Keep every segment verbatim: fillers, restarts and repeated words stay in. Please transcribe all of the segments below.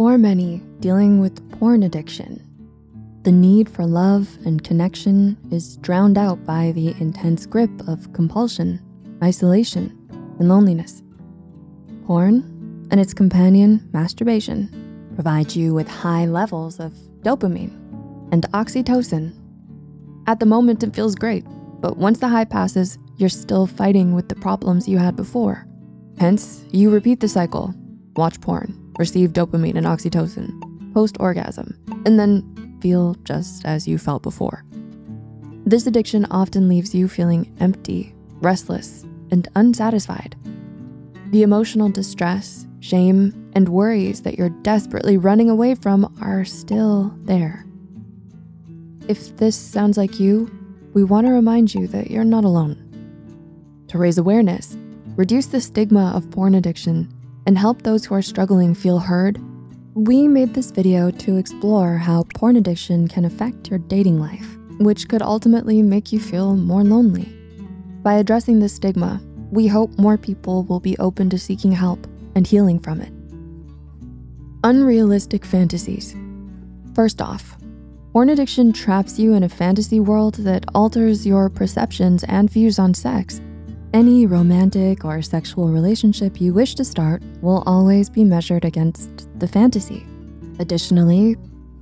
or many dealing with porn addiction. The need for love and connection is drowned out by the intense grip of compulsion, isolation, and loneliness. Porn and its companion, masturbation, provide you with high levels of dopamine and oxytocin. At the moment, it feels great, but once the high passes, you're still fighting with the problems you had before. Hence, you repeat the cycle, watch porn, receive dopamine and oxytocin, post-orgasm, and then feel just as you felt before. This addiction often leaves you feeling empty, restless, and unsatisfied. The emotional distress, shame, and worries that you're desperately running away from are still there. If this sounds like you, we want to remind you that you're not alone. To raise awareness, reduce the stigma of porn addiction, and help those who are struggling feel heard, we made this video to explore how porn addiction can affect your dating life, which could ultimately make you feel more lonely. By addressing this stigma, we hope more people will be open to seeking help and healing from it. Unrealistic fantasies. First off, porn addiction traps you in a fantasy world that alters your perceptions and views on sex. Any romantic or sexual relationship you wish to start will always be measured against the fantasy. Additionally,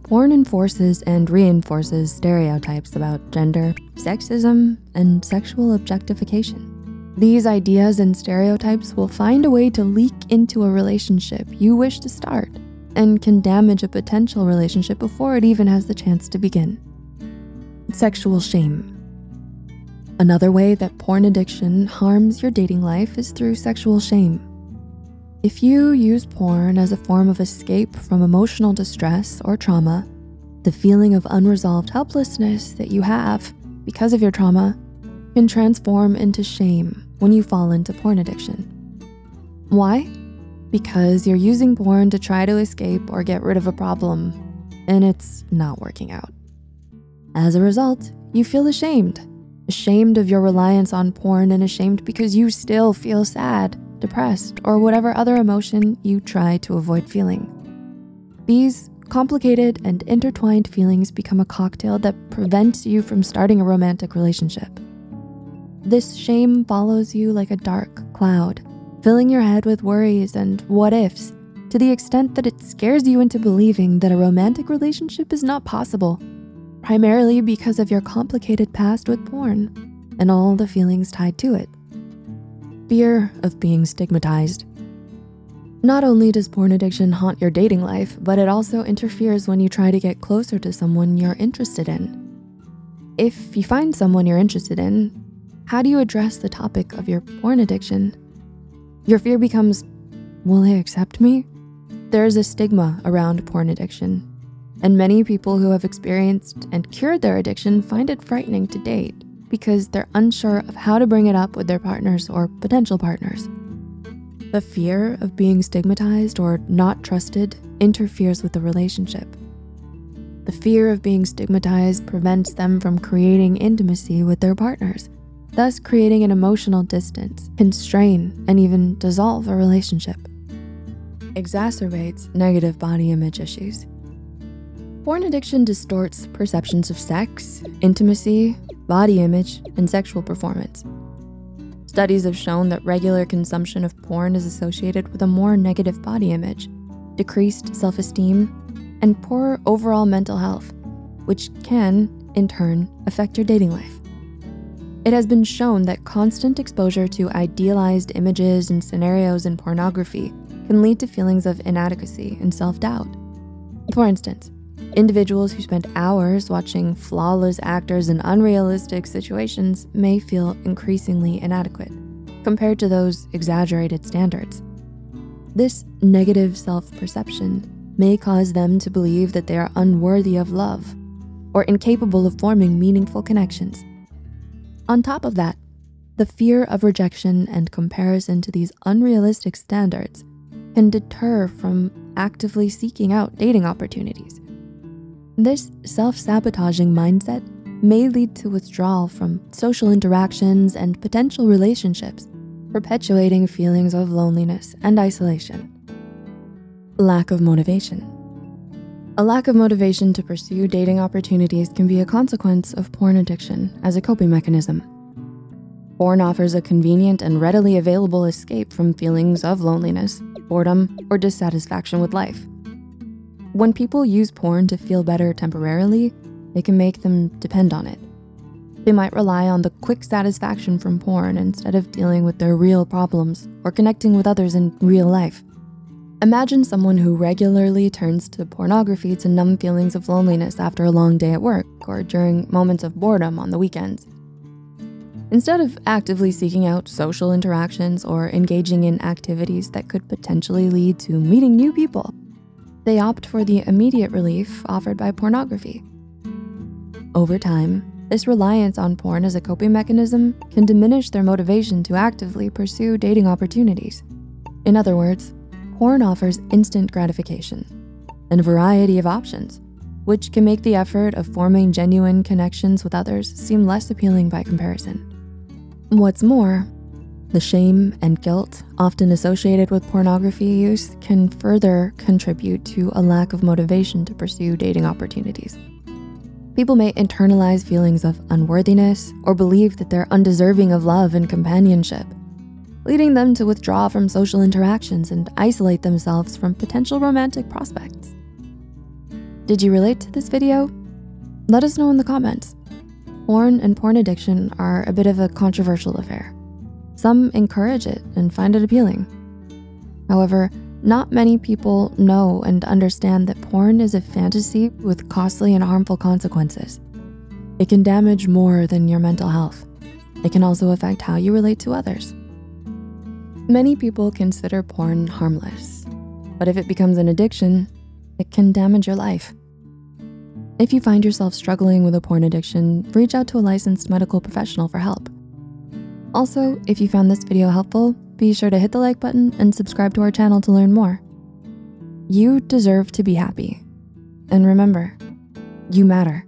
porn enforces and reinforces stereotypes about gender, sexism, and sexual objectification. These ideas and stereotypes will find a way to leak into a relationship you wish to start and can damage a potential relationship before it even has the chance to begin. Sexual shame. Another way that porn addiction harms your dating life is through sexual shame. If you use porn as a form of escape from emotional distress or trauma, the feeling of unresolved helplessness that you have because of your trauma can transform into shame when you fall into porn addiction. Why? Because you're using porn to try to escape or get rid of a problem, and it's not working out. As a result, you feel ashamed. Ashamed of your reliance on porn and ashamed because you still feel sad, depressed, or whatever other emotion you try to avoid feeling. These complicated and intertwined feelings become a cocktail that prevents you from starting a romantic relationship. This shame follows you like a dark cloud, filling your head with worries and what ifs to the extent that it scares you into believing that a romantic relationship is not possible, primarily because of your complicated past with porn and all the feelings tied to it. Fear of being stigmatized. Not only does porn addiction haunt your dating life, but it also interferes when you try to get closer to someone you're interested in. If you find someone you're interested in, how do you address the topic of your porn addiction? Your fear becomes, will they accept me? There is a stigma around porn addiction, and many people who have experienced and cured their addiction find it frightening to date because they're unsure of how to bring it up with their partners or potential partners. The fear of being stigmatized or not trusted interferes with the relationship. The fear of being stigmatized prevents them from creating intimacy with their partners, thus creating an emotional distance, constrain, and even dissolve a relationship. Exacerbates negative body image issues. Porn addiction distorts perceptions of sex, intimacy, body image, and sexual performance. Studies have shown that regular consumption of porn is associated with a more negative body image, decreased self-esteem, and poorer overall mental health, which can, in turn, affect your dating life. It has been shown that constant exposure to idealized images and scenarios in pornography can lead to feelings of inadequacy and self-doubt. For instance, individuals who spend hours watching flawless actors in unrealistic situations may feel increasingly inadequate compared to those exaggerated standards. This negative self-perception may cause them to believe that they are unworthy of love or incapable of forming meaningful connections. On top of that, the fear of rejection and comparison to these unrealistic standards can deter from actively seeking out dating opportunities. This self-sabotaging mindset may lead to withdrawal from social interactions and potential relationships, perpetuating feelings of loneliness and isolation. Lack of motivation. A lack of motivation to pursue dating opportunities can be a consequence of porn addiction as a coping mechanism. Porn offers a convenient and readily available escape from feelings of loneliness, boredom, or dissatisfaction with life. When people use porn to feel better temporarily, it can make them depend on it. They might rely on the quick satisfaction from porn instead of dealing with their real problems or connecting with others in real life. Imagine someone who regularly turns to pornography to numb feelings of loneliness after a long day at work or during moments of boredom on the weekends. Instead of actively seeking out social interactions or engaging in activities that could potentially lead to meeting new people, they opt for the immediate relief offered by pornography. Over time, this reliance on porn as a coping mechanism can diminish their motivation to actively pursue dating opportunities. In other words, porn offers instant gratification and a variety of options, which can make the effort of forming genuine connections with others seem less appealing by comparison. What's more, the shame and guilt often associated with pornography use can further contribute to a lack of motivation to pursue dating opportunities. People may internalize feelings of unworthiness or believe that they're undeserving of love and companionship, leading them to withdraw from social interactions and isolate themselves from potential romantic prospects. Did you relate to this video? Let us know in the comments. Porn and porn addiction are a bit of a controversial affair. Some encourage it and find it appealing. However, not many people know and understand that porn is a fantasy with costly and harmful consequences. It can damage more than your mental health. It can also affect how you relate to others. Many people consider porn harmless, but if it becomes an addiction, it can damage your life. If you find yourself struggling with a porn addiction, reach out to a licensed medical professional for help. Also, if you found this video helpful, be sure to hit the like button and subscribe to our channel to learn more. You deserve to be happy. And remember, you matter.